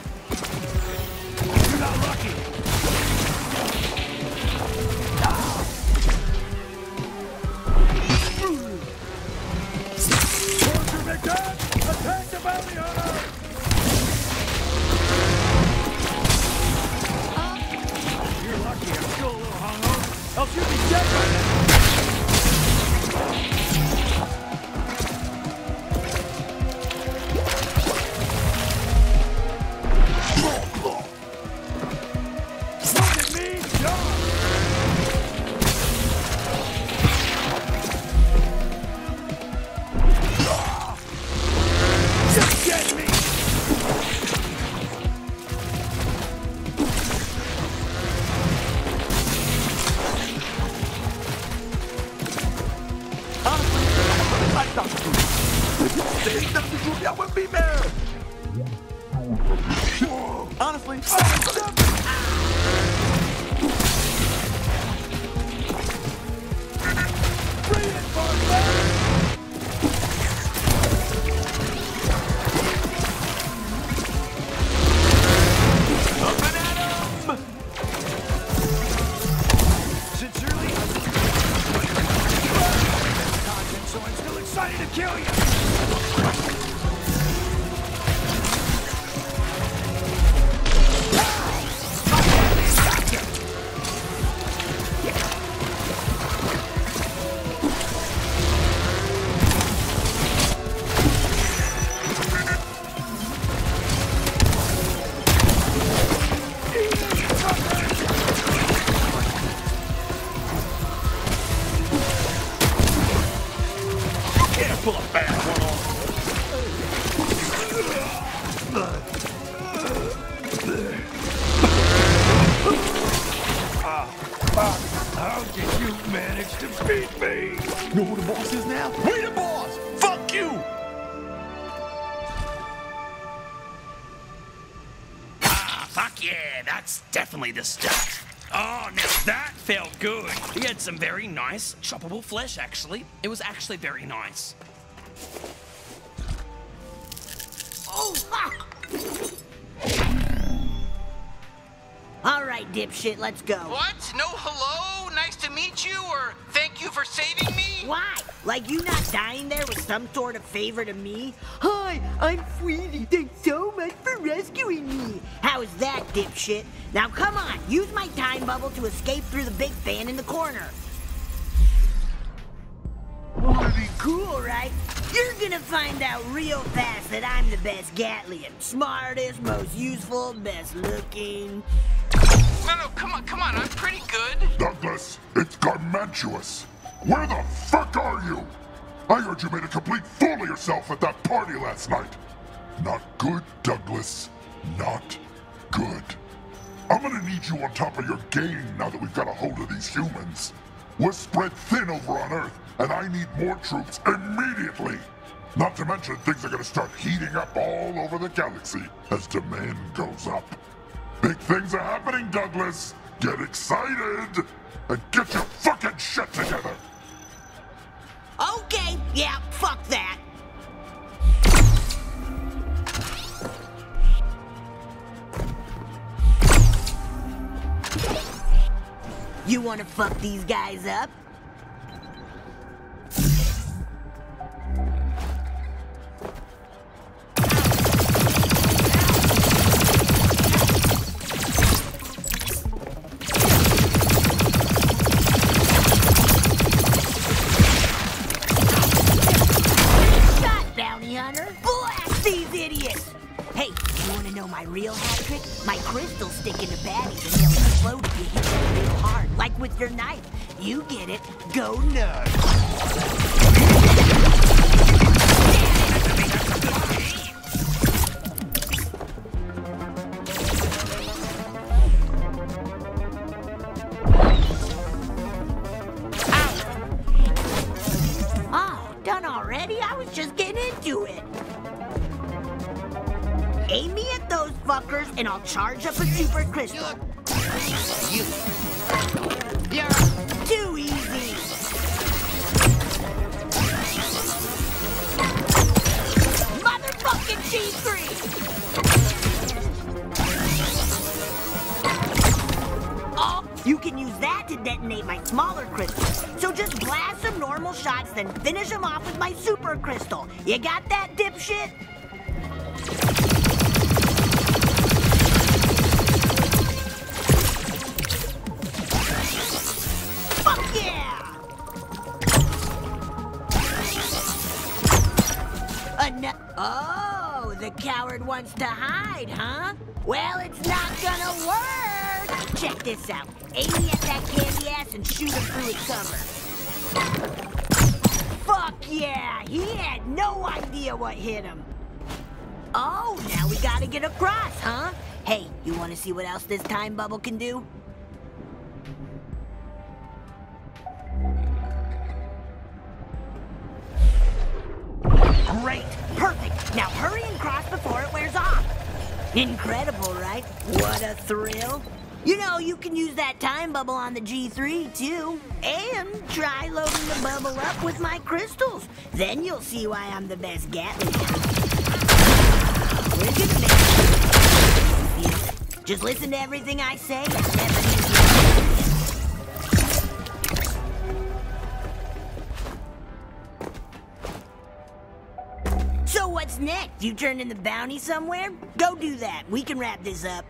You're not lucky. Torture victims! Attack the bounty hunter! You're lucky I'm still a little hungover. Else you'd be dead right now. They enough to do that with me, man! Honestly, I don't know. This stuff. Oh, now that felt good. We had some very nice choppable flesh, actually. It was actually very nice. Oh, ha. All right, dipshit, let's go. What? No hello? Nice to meet you, or thank you for saving me? Why? Like you not dying there was some sort of favor to me? Hi, I'm Freedy. Thanks so much for rescuing me. How's that, dipshit? Now come on, use my time bubble to escape through the big fan in the corner. That'd be cool, right? You're gonna find out real fast that I'm the best Gatlian. Smartest, most useful, best looking. No, no, come on, come on, I'm pretty good. Douglas, it's gargantuous. Where the fuck are you? I heard you made a complete fool of yourself at that party last night. Not good, Douglas. Not good. I'm gonna need you on top of your game now that we've got a hold of these humans. We're spread thin over on Earth, and I need more troops immediately! Not to mention, things are gonna start heating up all over the galaxy as demand goes up. Big things are happening, Douglas! Get excited! And get your fucking shit together! Okay, yeah, fuck that! You want to fuck these guys up? Shot, bounty hunter! Blast these idiots! Hey, you want to know my real hat trick? My crystals stick into baddies and they'll explode if you hit them real hard. Like with your knife. You get it. Go nerd. Ow. Oh, done already? I was just getting into it. Aim me at those fuckers and I'll charge up a super crystal. You. You're too easy. Motherfucking G three. Oh, you can use that to detonate my smaller crystal. So just blast some normal shots, then finish them off with my super crystal. You got that, dipshit? Oh, the coward wants to hide, huh? Well, it's not gonna work! Check this out. Aim me at that candy ass and shoot him through its cover. Fuck yeah! He had no idea what hit him. Oh, now we gotta get across, huh? Hey, you wanna see what else this time bubble can do? Great. Perfect. Now hurry and cross before it wears off. Incredible, right? What a thrill. You know, you can use that time bubble on the G three, too. And try loading the bubble up with my crystals. Then you'll see why I'm the best Gatling. We're gonna make it. Just listen to everything I say. I never miss you. So what's next? You turn in the bounty somewhere? Go do that. We can wrap this up.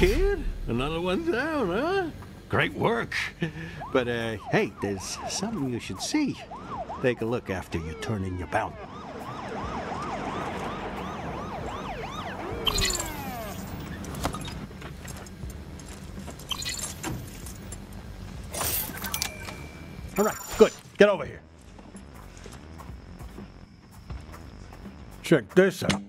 Kid, another one down, huh? Great work. But, uh, hey, there's something you should see. Take a look after you turn in your bounty. All right, good. Get over here. Check this out.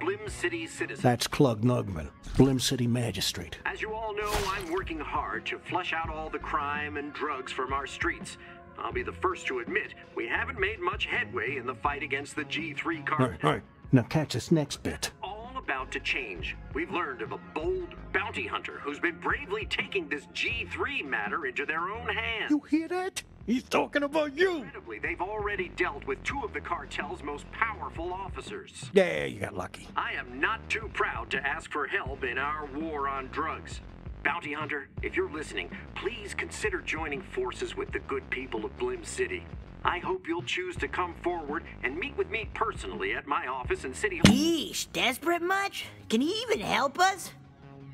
Blim City citizen. That's Klug Nugman, Blim City Magistrate. As you all know, I'm working hard to flush out all the crime and drugs from our streets. I'll be the first to admit we haven't made much headway in the fight against the G three cartel. All right, all right. Now catch this next bit. All about to change. We've learned of a bold bounty hunter who's been bravely taking this G three matter into their own hands. You hear that? He's talking about you! Incredibly, they've already dealt with two of the cartel's most powerful officers. Yeah, you got lucky. I am not too proud to ask for help in our war on drugs. Bounty Hunter, if you're listening, please consider joining forces with the good people of Blim City. I hope you'll choose to come forward and meet with me personally at my office in City Hall. Yeesh, desperate much? Can he even help us?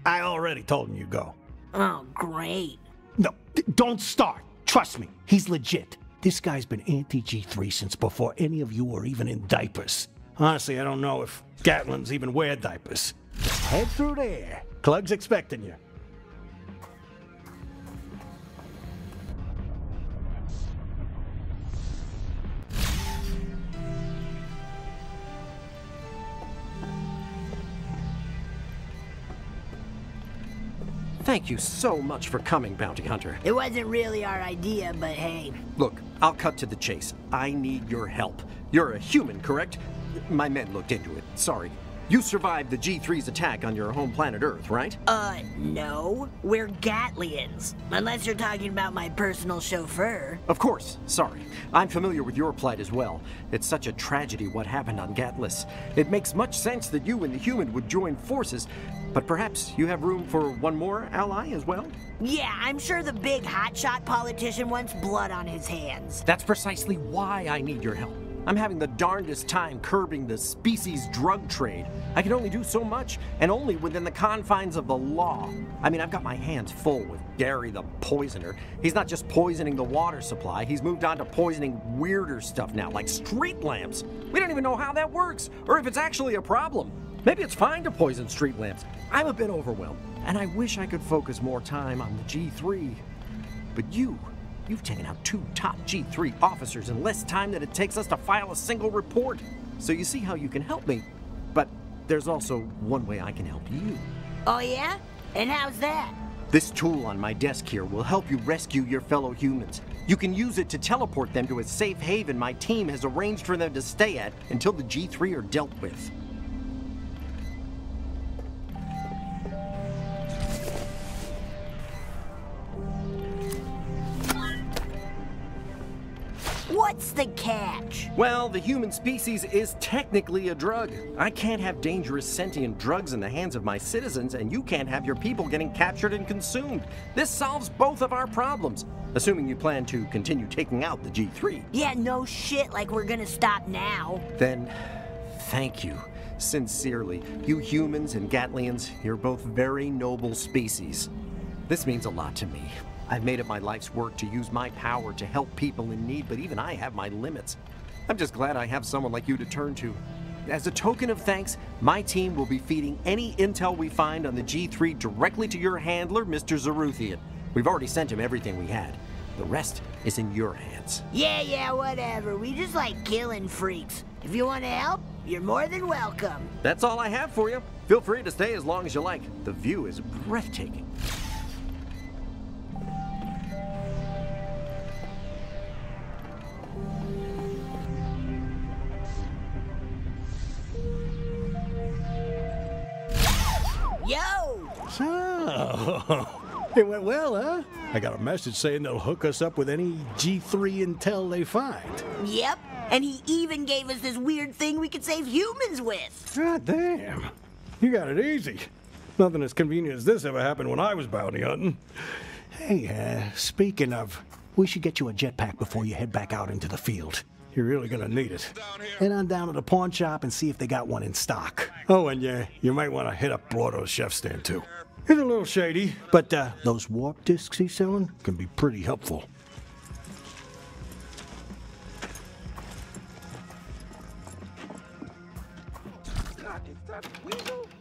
I already told him you go. Oh, great. No, don't start. Trust me, he's legit. This guy's been anti-G three since before any of you were even in diapers. Honestly, I don't know if Gatlins even wear diapers. Head through there. Klug's expecting you. Thank you so much for coming, Bounty Hunter. It wasn't really our idea, but hey. Look, I'll cut to the chase. I need your help. You're a human, correct? My men looked into it. Sorry. You survived the G three's attack on your home planet Earth, right? Uh, no. We're Gatlians. Unless you're talking about my personal chauffeur. Of course. Sorry. I'm familiar with your plight as well. It's such a tragedy what happened on Gatlas. It makes much sense that you and the human would join forces. But perhaps you have room for one more ally as well? Yeah, I'm sure the big hotshot politician wants blood on his hands. That's precisely why I need your help. I'm having the darndest time curbing the species drug trade. I can only do so much, and only within the confines of the law. I mean, I've got my hands full with Gary the Poisoner. He's not just poisoning the water supply, he's moved on to poisoning weirder stuff now, like street lamps. We don't even know how that works, or if it's actually a problem. Maybe it's fine to poison street lamps. I'm a bit overwhelmed, and I wish I could focus more time on the G three. But you, you've taken out two top G three officers in less time than it takes us to file a single report. So you see how you can help me, but there's also one way I can help you. Oh yeah? And how's that? This tool on my desk here will help you rescue your fellow humans. You can use it to teleport them to a safe haven my team has arranged for them to stay at until the G three are dealt with. What's the catch? Well, the human species is technically a drug. I can't have dangerous sentient drugs in the hands of my citizens, and you can't have your people getting captured and consumed. This solves both of our problems, assuming you plan to continue taking out the G three. Yeah, no shit, like we're gonna stop now. Then, thank you. Sincerely, you humans and Gatlians, you're both very noble species. This means a lot to me. I've made it my life's work to use my power to help people in need, but even I have my limits. I'm just glad I have someone like you to turn to. As a token of thanks, my team will be feeding any intel we find on the G three directly to your handler, Mister Zaruthian. We've already sent him everything we had. The rest is in your hands. Yeah, yeah, whatever. We just like killing freaks. If you want to help, you're more than welcome. That's all I have for you. Feel free to stay as long as you like. The view is breathtaking. Yo! So, it went well, huh? I got a message saying they'll hook us up with any G three intel they find. Yep, and he even gave us this weird thing we could save humans with. God damn, you got it easy. Nothing as convenient as this ever happened when I was bounty hunting. Hey, uh, speaking of, we should get you a jetpack before you head back out into the field. You're really gonna need it. Head on down to the pawn shop and see if they got one in stock. Oh, and yeah, you might want to hit up Brodo's chef stand too. It's a little shady, but uh, those warp discs he's selling can be pretty helpful. God, is that weasel?